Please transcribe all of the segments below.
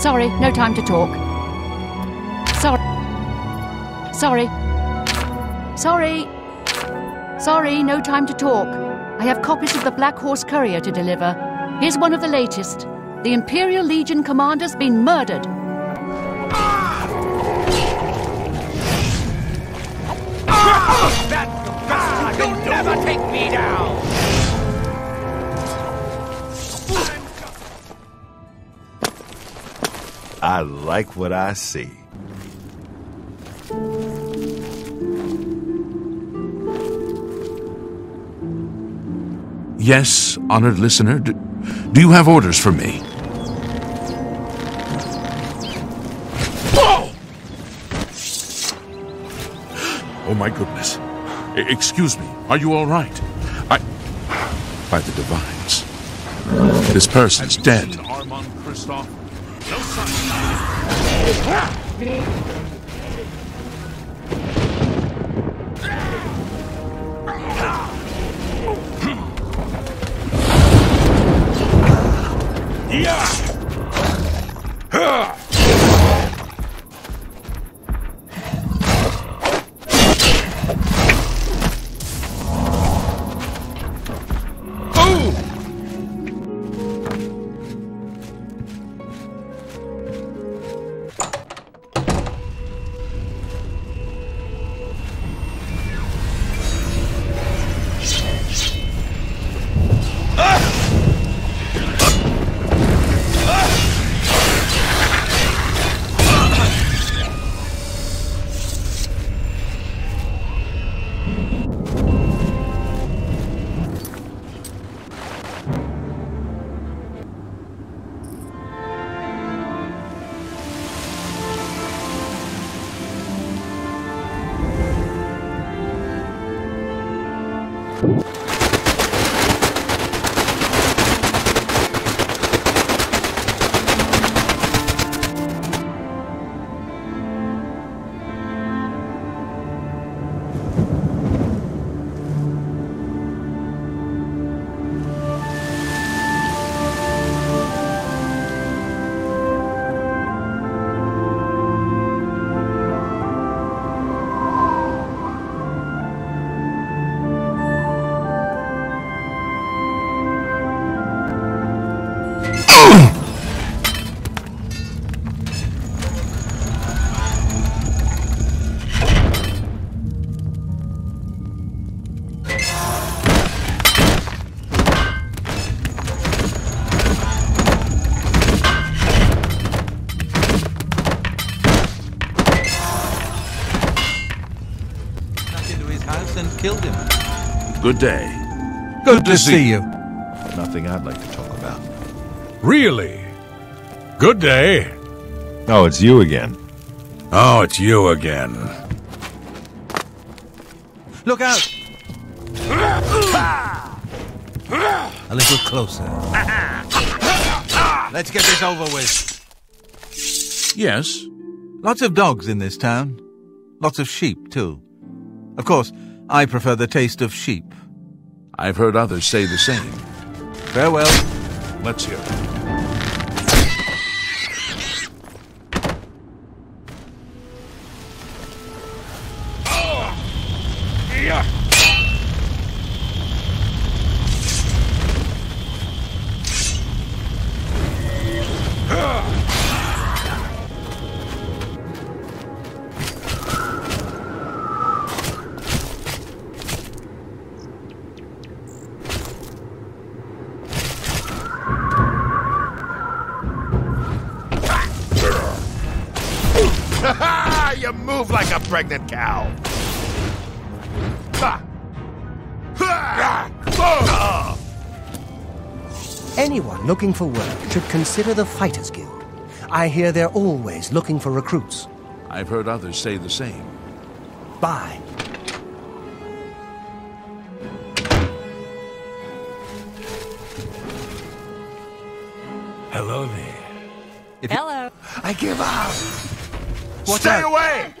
Sorry, no time to talk. Sorry, no time to talk. I have copies of the Black Horse Courier to deliver. Here's one of the latest. The Imperial Legion commander's been murdered. That's the bastard! You'll never take me down! I like what I see. Yes, honored listener, do you have orders for me? Whoa! Oh my goodness. Excuse me, are you all right? By the divines. This person's dead. Have you seen Armand Christophe? No sign. Killed him. Good day. Good to see you. Nothing I'd like to talk about. Really? Good day. Oh, it's you again. Oh, it's you again. Look out! A little closer. Let's get this over with. Yes. Lots of dogs in this town. Lots of sheep, too. Of course, I prefer the taste of sheep. I've heard others say the same. Farewell. Let's hear it. You move like a pregnant cow. Anyone looking for work should consider the Fighters Guild. I hear they're always looking for recruits. I've heard others say the same. Bye. Hello there. Hello. I give up. What's Stay that? Away!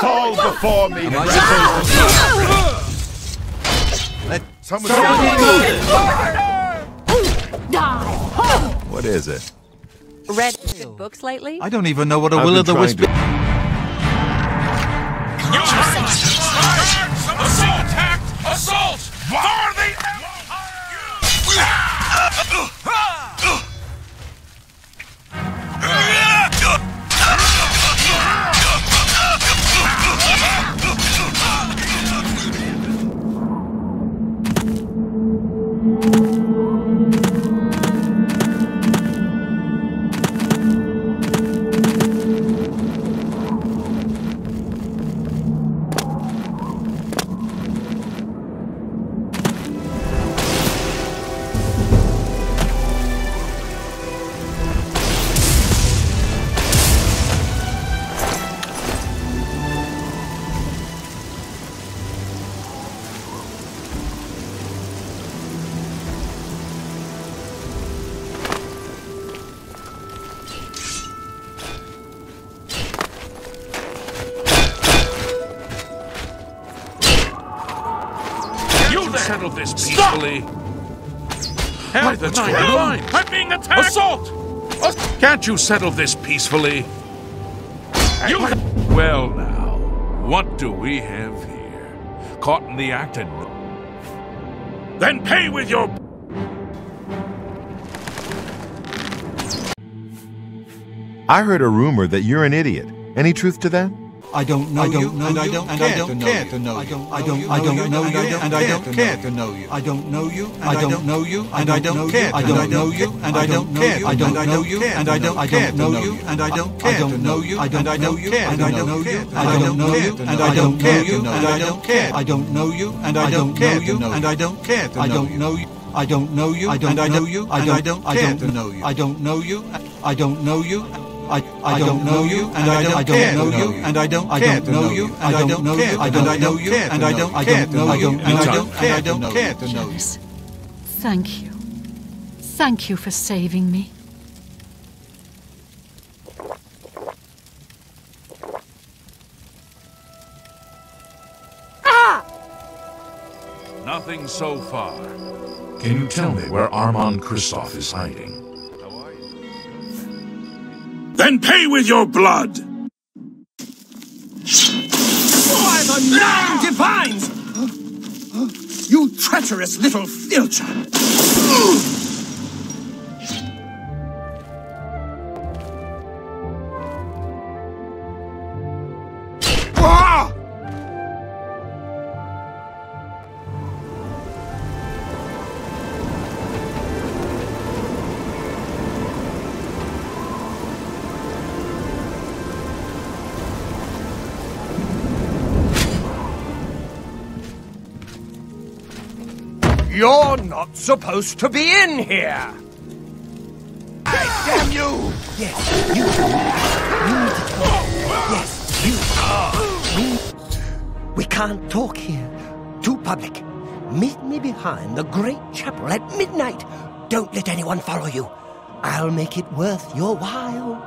Fall before me! What is it? read good books lately? I don't even know what a Will of the Wisp is. Assault! Assault! For the settle this peacefully. Help! I'm being attacked! Assault! Can't you settle this peacefully? Well now, what do we have here? Caught in the act and... Then pay with your... I heard a rumor that you're an idiot. Any truth to that? I don't know you, and I don't care to know you. I don't know you, and I don't care to know you. I don't know you, and I don't know you, and I don't care. I don't know you, and I don't care. I don't know you, and I don't know you, and I don't care. I don't know you, and I don't care. I don't know you, and I don't know you, and I don't care. I don't care. I don't know you, and I don't care. And I don't care. I don't know you. I don't know you, and I know you. I don't know you. I don't know you. I don't know you. I don't know you, and I don't know you, and I don't know you, and I don't know you, and I don't know you, and I don't know you, and I don't care to know you. Thank you. Thank you for saving me. Ah! Nothing so far. Can you tell me where Armand Christophe is hiding? Then pay with your blood! Oh, by the nine divines! Huh? You treacherous little filcher! You're not supposed to be in here! I damn you! Yes, you do. You need to talk. Yes, you are. We can't talk here. Too public. Meet me behind the Great Chapel at midnight. Don't let anyone follow you. I'll make it worth your while.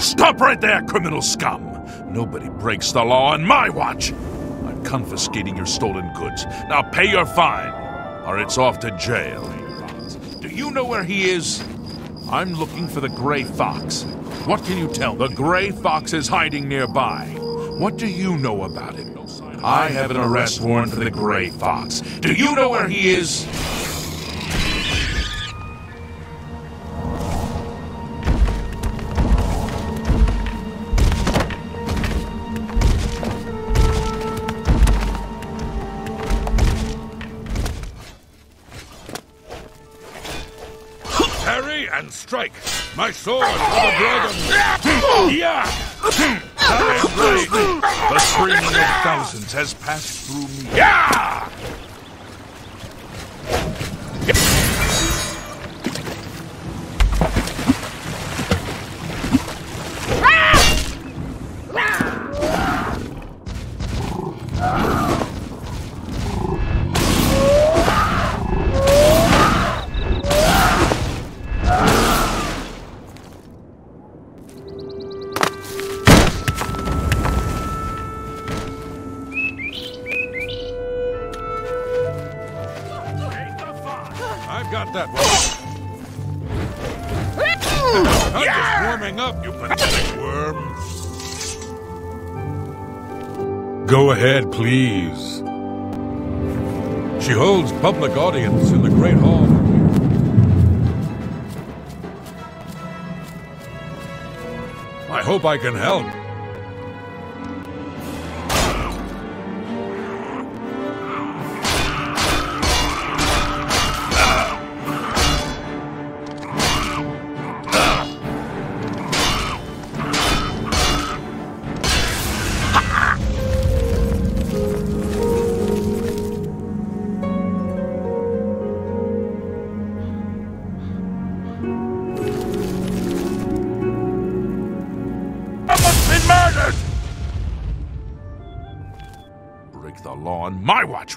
Stop right there, criminal scum! Nobody breaks the law on my watch! I'm confiscating your stolen goods. Now pay your fine, or it's off to jail. Do you know where he is? I'm looking for the Gray Fox. What can you tell me? The Gray Fox is hiding nearby. What do you know about him? I have an arrest warrant for the Gray Fox. Do you know where he is? Strike! My sword for the dragon! Yeah! I am ready. The screaming of thousands has passed through me. Yeah! I've got that one. I'm just warming up, you pathetic worm. Go ahead, please. She holds public audience in the Great Hall. I hope I can help.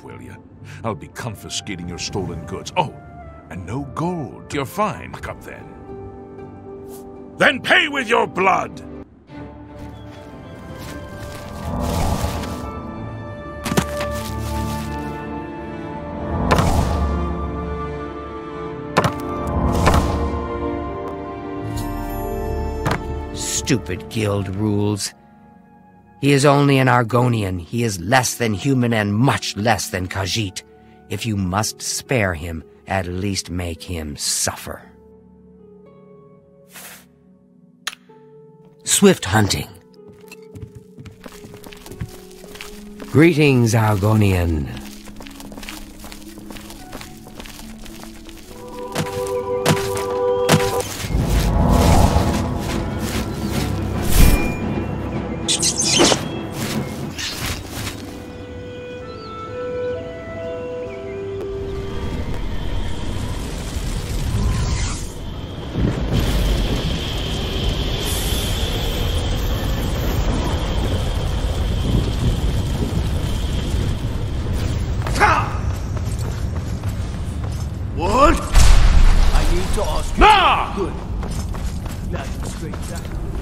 Will you? I'll be confiscating your stolen goods. Oh, and no gold. You're fine. Back up then. Then pay with your blood! Stupid guild rules. He is only an Argonian. He is less than human and much less than Khajiit. If you must spare him, at least make him suffer. Swift hunting. Greetings, Argonian. Good. Now you straight down.